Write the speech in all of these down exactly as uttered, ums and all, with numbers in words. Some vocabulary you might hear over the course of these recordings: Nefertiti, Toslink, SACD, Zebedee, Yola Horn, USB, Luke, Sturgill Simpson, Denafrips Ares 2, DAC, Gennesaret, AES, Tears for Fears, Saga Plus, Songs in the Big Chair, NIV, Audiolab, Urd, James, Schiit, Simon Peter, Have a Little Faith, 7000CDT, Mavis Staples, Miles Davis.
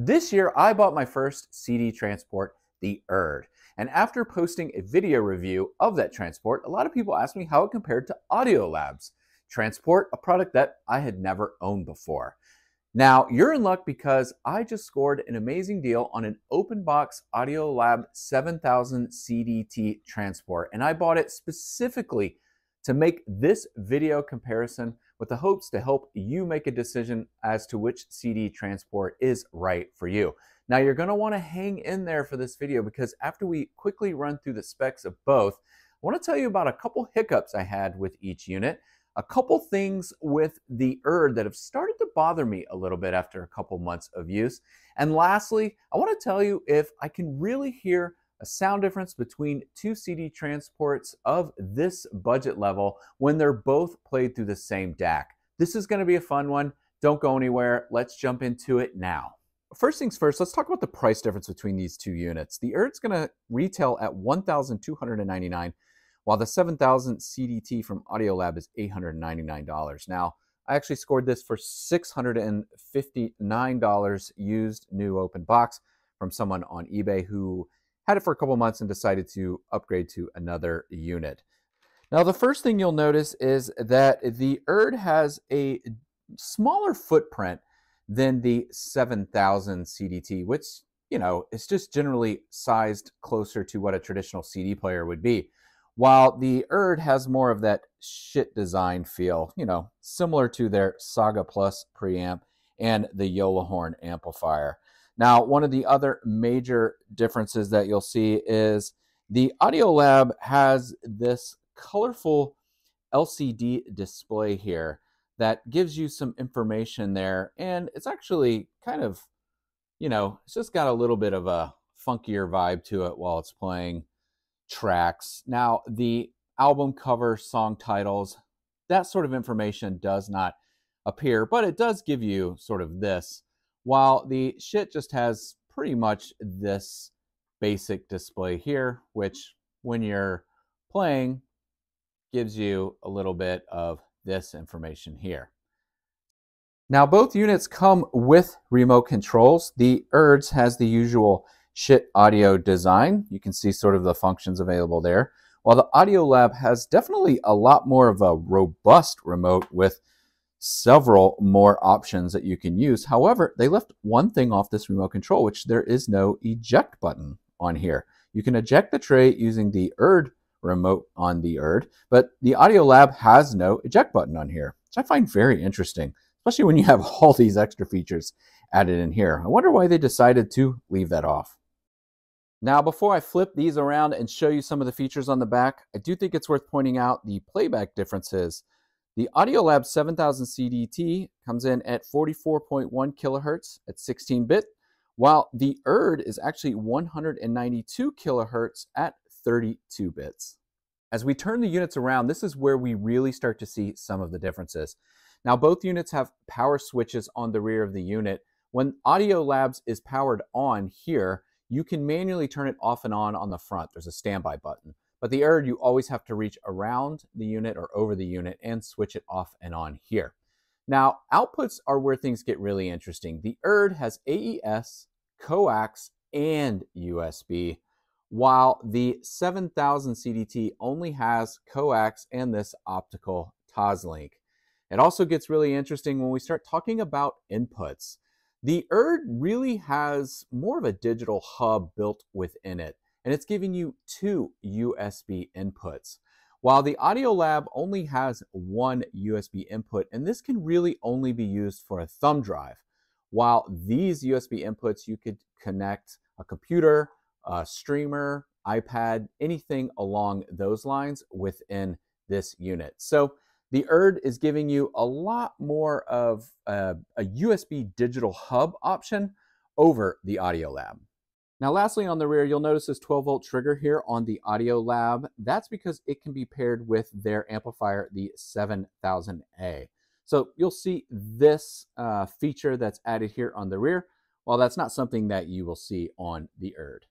This year, I bought my first C D transport, the Urd. And after posting a video review of that transport, a lot of people asked me how it compared to Audiolab's transport, a product that I had never owned before. Now, you're in luck because I just scored an amazing deal on an open box AudioLab seven thousand C D T transport, and I bought it specifically to make this video comparison with the hopes to help you make a decision as to which C D transport is right for you. Now, you're going to want to hang in there for this video because after we quickly run through the specs of both, I want to tell you about a couple hiccups I had with each unit, a couple things with the Urd that have started to bother me a little bit after a couple months of use, and lastly, I want to tell you if I can really hear a sound difference between two C D transports of this budget level when they're both played through the same D A C. This is going to be a fun one. Don't go anywhere. Let's jump into it now. First things first, let's talk about the price difference between these two units. The Urd's going to retail at one thousand two hundred ninety-nine dollars, while the seven thousand C D T from Audiolab is eight hundred ninety-nine dollars. Now, I actually scored this for six hundred fifty-nine dollars used new open box from someone on eBay who had it for a couple months and decided to upgrade to another unit. Now, the first thing you'll notice is that the Urd has a smaller footprint than the seven thousand C D T, which, you know, it's just generally sized closer to what a traditional C D player would be, while the Urd has more of that Schiit design feel, you know, similar to their Saga Plus preamp and the Yola Horn amplifier. Now, one of the other major differences that you'll see is the Audiolab has this colorful L C D display here that gives you some information there. And it's actually kind of, you know, it's just got a little bit of a funkier vibe to it while it's playing tracks. Now, the album cover, song titles, that sort of information does not appear, but it does give you sort of this, while the Schiit just has pretty much this basic display here, which when you're playing gives you a little bit of this information here. Now, both units come with remote controls. The Urd's has the usual Schiit audio design. You can see sort of the functions available there, while the Audiolab has definitely a lot more of a robust remote with several more options that you can use. However, they left one thing off this remote control, which there is no eject button on here. You can eject the tray using the Urd remote on the Urd, but the Audiolab has no eject button on here, which I find very interesting, especially when you have all these extra features added in here. I wonder why they decided to leave that off. Now, before I flip these around and show you some of the features on the back, I do think it's worth pointing out the playback differences. The Audiolab seven thousand C D T comes in at forty-four point one kilohertz at sixteen bit, while the Urd is actually one hundred ninety-two kilohertz at thirty-two bits. As we turn the units around, this is where we really start to see some of the differences. Now, both units have power switches on the rear of the unit. When Audiolab's is powered on here, you can manually turn it off and on on the front. There's a standby button. But the Urd, you always have to reach around the unit or over the unit and switch it off and on here. Now, outputs are where things get really interesting. The Urd has A E S, coax, and U S B, while the seven thousand C D T only has coax and this optical Toslink. It also gets really interesting when we start talking about inputs. The Urd really has more of a digital hub built within it, and it's giving you two U S B inputs, while the Audiolab only has one U S B input, and this can really only be used for a thumb drive. While these U S B inputs, you could connect a computer, a streamer, iPad, anything along those lines within this unit. So the Urd is giving you a lot more of a, a U S B digital hub option over the Audiolab. Now, lastly, on the rear, you'll notice this twelve volt trigger here on the Audiolab. That's because it can be paired with their amplifier, the seven thousand A. So you'll see this uh, feature that's added here on the rear. Well, that's not something that you will see on the Urd.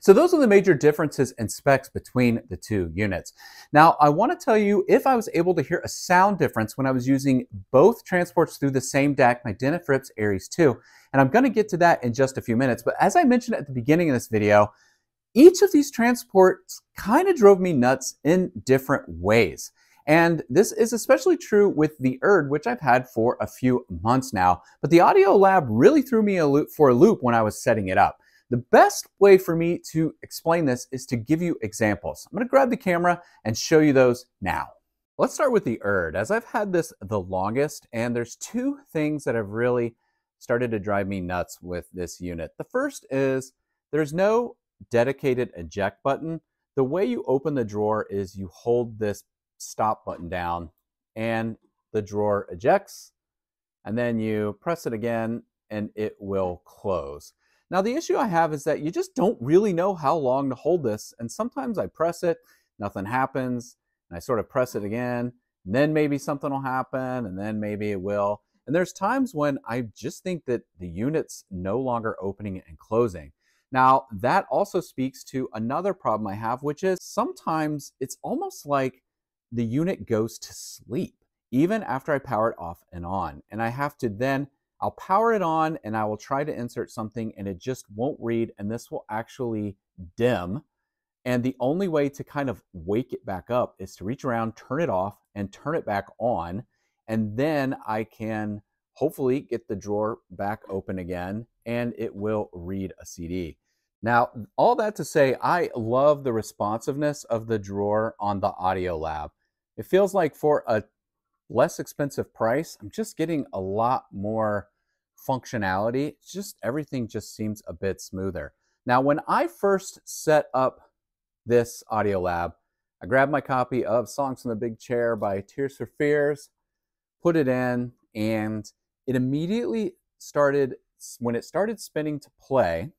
So those are the major differences and specs between the two units. Now, I want to tell you if I was able to hear a sound difference when I was using both transports through the same D A C, my Denafrips Ares two, and I'm going to get to that in just a few minutes. But as I mentioned at the beginning of this video, each of these transports kind of drove me nuts in different ways. And this is especially true with the Urd, which I've had for a few months now. But the Audiolab really threw me a loop for a loop when I was setting it up. The best way for me to explain this is to give you examples. I'm going to grab the camera and show you those now. Let's start with the Urd, as I've had this the longest, and there's two things that have really started to drive me nuts with this unit. The first is there's no dedicated eject button. The way you open the drawer is you hold this stop button down and the drawer ejects, and then you press it again and it will close. Now, the issue I have is that you just don't really know how long to hold this. And sometimes I press it, nothing happens, and I sort of press it again, and then maybe something will happen, and then maybe it will. And there's times when I just think that the unit's no longer opening and closing. Now, that also speaks to another problem I have, which is sometimes it's almost like the unit goes to sleep, even after I power it off and on. And I have to then I'll power it on and I will try to insert something and it just won't read, and this will actually dim. And the only way to kind of wake it back up is to reach around, turn it off, and turn it back on. And then I can hopefully get the drawer back open again and it will read a C D. Now, all that to say, I love the responsiveness of the drawer on the Audiolab. It feels like for a less expensive price, I'm just getting a lot more functionality. It's just everything just seems a bit smoother. Now, when I first set up this Audiolab, I grabbed my copy of Songs in the Big Chair by Tears for Fears, put it in, and it immediately started, when it started spinning to play,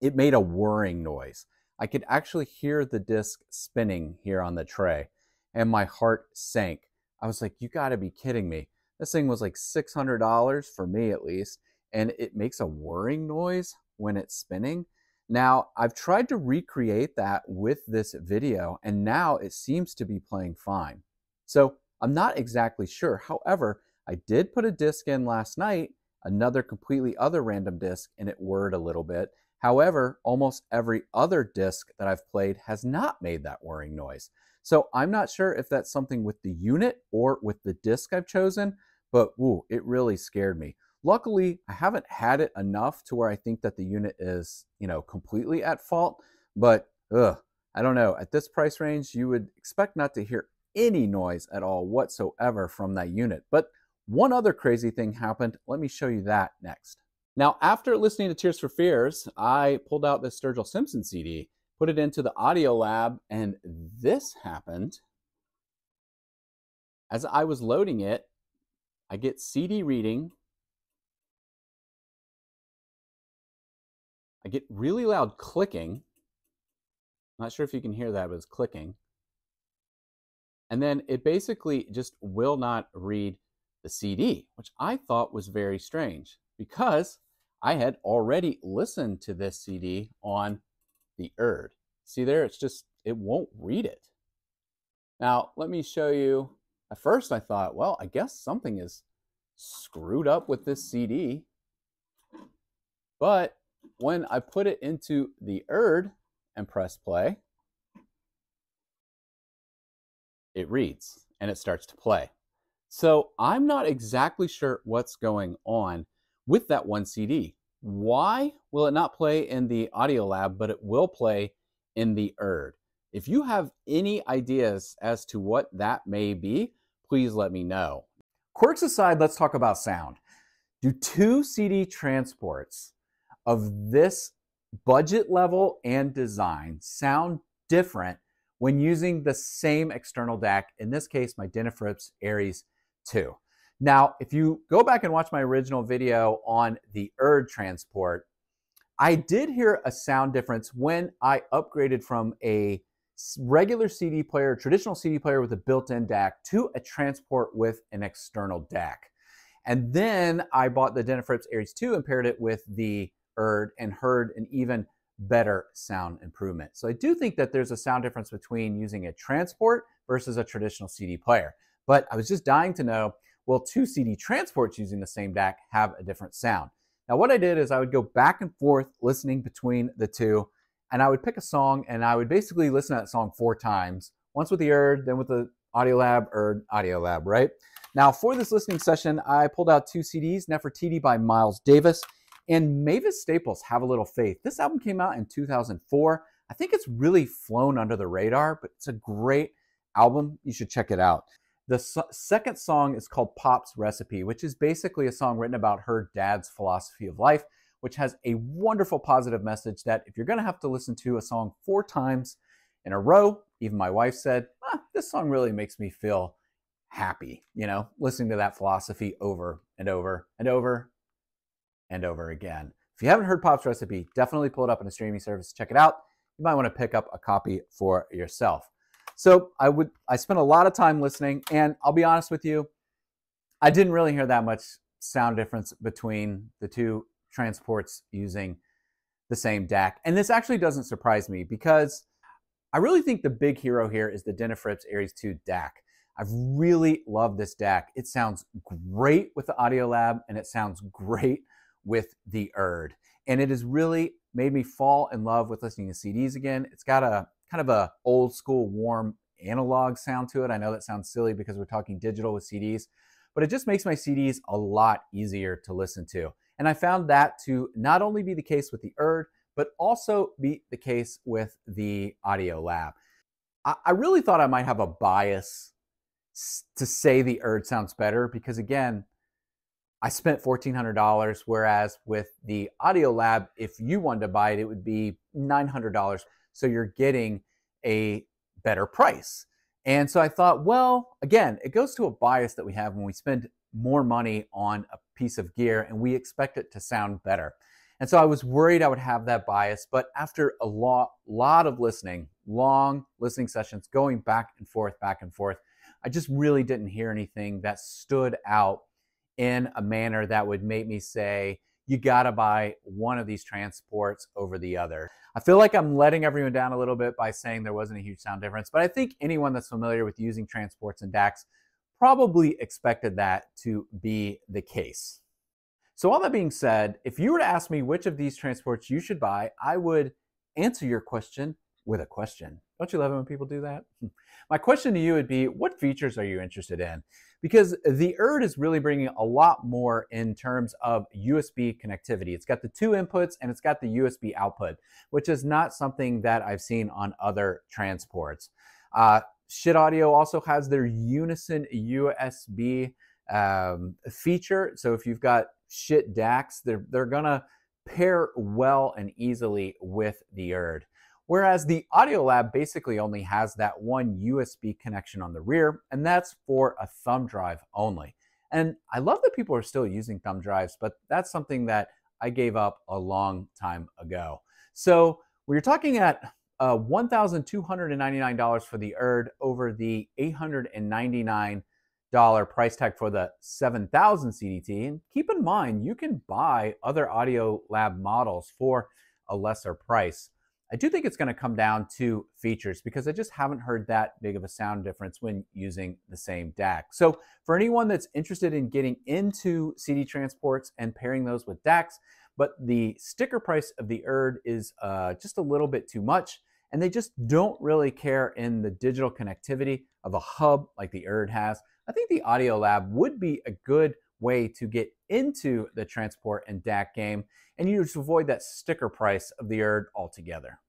it made a whirring noise. I could actually hear the disc spinning here on the tray, and my heart sank. I was like, you gotta be kidding me. This thing was like six hundred dollars, for me at least, and it makes a whirring noise when it's spinning. Now, I've tried to recreate that with this video, and now it seems to be playing fine. So I'm not exactly sure. However, I did put a disc in last night, another completely other random disc, and it whirred a little bit. However, almost every other disc that I've played has not made that whirring noise. So I'm not sure if that's something with the unit or with the disc I've chosen, but ooh, it really scared me. Luckily, I haven't had it enough to where I think that the unit is, you know, completely at fault, but ugh, I don't know. At this price range, you would expect not to hear any noise at all whatsoever from that unit. But one other crazy thing happened. Let me show you that next. Now, after listening to Tears for Fears, I pulled out this Sturgill Simpson C D, put it into the Audiolab, and this happened. As I was loading it, I get C D reading. I get really loud clicking. Not sure if you can hear that, but it's clicking. And then it basically just will not read the C D, which I thought was very strange because I had already listened to this C D on the Urd. See there, it's just, it won't read it. Now, let me show you. At first I thought, well, I guess something is screwed up with this C D. But when I put it into the Urd and press play, it reads and it starts to play. So I'm not exactly sure what's going on with that one C D. Why will it not play in the Audiolab, but it will play in the Urd? If you have any ideas as to what that may be, please let me know. Quirks aside, let's talk about sound. Do two C D transports of this budget level and design sound different when using the same external D A C? In this case, my Denafrips Ares two. Now, if you go back and watch my original video on the Urd transport, I did hear a sound difference when I upgraded from a regular C D player, traditional C D player with a built-in D A C, to a transport with an external D A C. And then I bought the Denafrips Ares two and paired it with the Urd and heard an even better sound improvement. So I do think that there's a sound difference between using a transport versus a traditional C D player. But I was just dying to know, will two C D transports using the same D A C have a different sound? Now what I did is I would go back and forth listening between the two, and I would pick a song and I would basically listen to that song four times, once with the Urd, then with the AudioLab, Urd, AudioLab, right? Now for this listening session, I pulled out two C Ds, Nefertiti by Miles Davis and Mavis Staples, Have a Little Faith. This album came out in two thousand four. I think it's really flown under the radar, but it's a great album. You should check it out. The so second song is called Pop's Recipe, which is basically a song written about her dad's philosophy of life, which has a wonderful positive message that if you're gonna have to listen to a song four times in a row, even my wife said, ah, this song really makes me feel happy, you know, listening to that philosophy over and over and over and over again. If you haven't heard Pop's Recipe, definitely pull it up on a streaming service, check it out. You might wanna pick up a copy for yourself. So I would, I spent a lot of time listening, and I'll be honest with you, I didn't really hear that much sound difference between the two transports using the same D A C. And this actually doesn't surprise me, because I really think the big hero here is the Denafrips Ares two D A C. I've really loved this D A C. It sounds great with the AudioLab, and it sounds great with the Urd. And it has really made me fall in love with listening to C Ds again. It's got a kind of a old school warm analog sound to it. I know that sounds silly because we're talking digital with C Ds, but it just makes my C Ds a lot easier to listen to. And I found that to not only be the case with the Urd, but also be the case with the AudioLab. I, I really thought I might have a bias to say the Urd sounds better because, again, I spent fourteen hundred dollars, whereas with the AudioLab, if you wanted to buy it, it would be nine hundred dollars. So you're getting a better price. And so I thought, well, again, it goes to a bias that we have when we spend more money on a piece of gear and we expect it to sound better. And so I was worried I would have that bias, but after a lot, lot of listening, long listening sessions, going back and forth, back and forth, I just really didn't hear anything that stood out in a manner that would make me say, you gotta buy one of these transports over the other. I feel like I'm letting everyone down a little bit by saying there wasn't a huge sound difference, but I think anyone that's familiar with using transports and D A Cs probably expected that to be the case. So all that being said, if you were to ask me which of these transports you should buy, I would answer your question with a question. Don't you love it when people do that? My question to you would be, what features are you interested in? Because the Urd is really bringing a lot more in terms of U S B connectivity. It's got the two inputs and it's got the U S B output, which is not something that I've seen on other transports. Uh, Schiit Audio also has their Unison U S B um, feature. So if you've got Schiit D A Cs, they're, they're gonna pair well and easily with the Urd. Whereas the AudioLab basically only has that one U S B connection on the rear, and that's for a thumb drive only. And I love that people are still using thumb drives, but that's something that I gave up a long time ago. So we're talking at uh, one thousand two hundred ninety-nine dollars for the Urd over the eight hundred ninety-nine dollars price tag for the seven thousand C D T. And keep in mind, you can buy other AudioLab models for a lesser price. I do think it's gonna come down to features because I just haven't heard that big of a sound difference when using the same D A C. So for anyone that's interested in getting into C D transports and pairing those with D A Cs, but the sticker price of the Urd is uh, just a little bit too much, and they just don't really care in the digital connectivity of a hub like the Urd has, I think the AudioLab would be a good way to get into the transport and D A C game, and you just avoid that sticker price of the Urd altogether.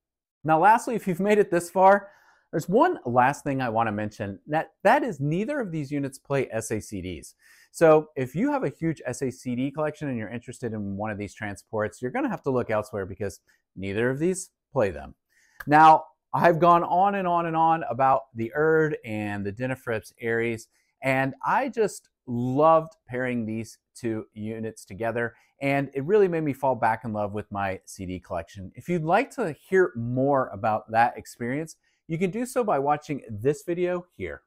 Now lastly, if you've made it this far, there's one last thing I want to mention, that that is neither of these units play S A C Ds. So if you have a huge S A C D collection and you're interested in one of these transports, you're going to have to look elsewhere because neither of these play them. Now I've gone on and on and on about the Urd and the Denafrips Ares, and I just loved pairing these two units together, and it really made me fall back in love with my C D collection. If you'd like to hear more about that experience, you can do so by watching this video here.